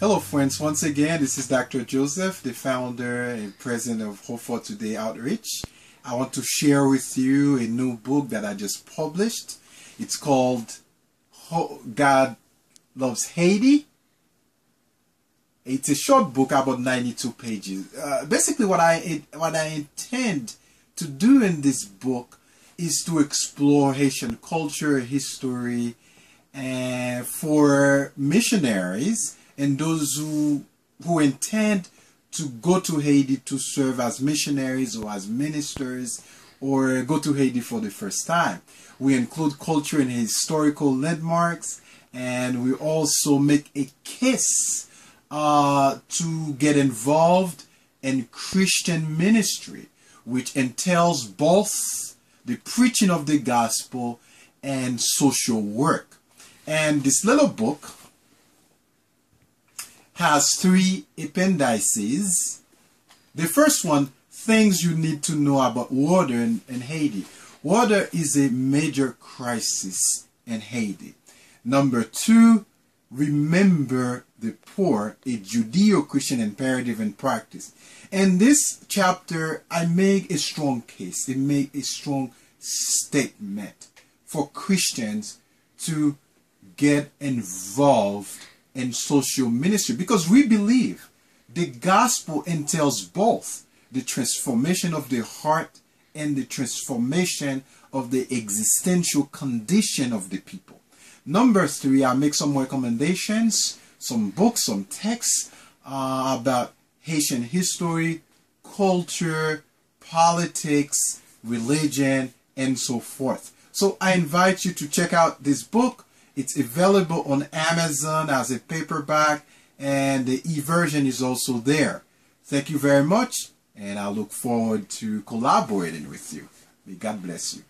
Hello friends, once again this is Dr. Joseph, the founder and president of Hope for Today Outreach. I want to share with you a new book that I just published. It's called God Loves Haiti. It's a short book, about 92 pages. Basically what I intend to do in this book is to explore Haitian culture, history, and for missionaries and those who intend to go to Haiti to serve as missionaries or as ministers, or go to Haiti for the first time. We include culture and historical landmarks, and we also make a case to get involved in Christian ministry, which entails both the preaching of the gospel and social work. And this little book has three appendices. The first one, things you need to know about water in Haiti. Water is a major crisis in Haiti. Number two, remember the poor, a Judeo-Christian imperative and practice. In this chapter, I make a strong case, I make a strong statement for Christians to get involved and social ministry, because we believe the gospel entails both the transformation of the heart and the transformation of the existential condition of the people. Number three, I make some recommendations, some books, some texts about Haitian history, culture, politics, religion, and so forth. So I invite you to check out this book. It's available on Amazon as a paperback, and the e-version is also there. Thank you very much, and I look forward to collaborating with you. May God bless you.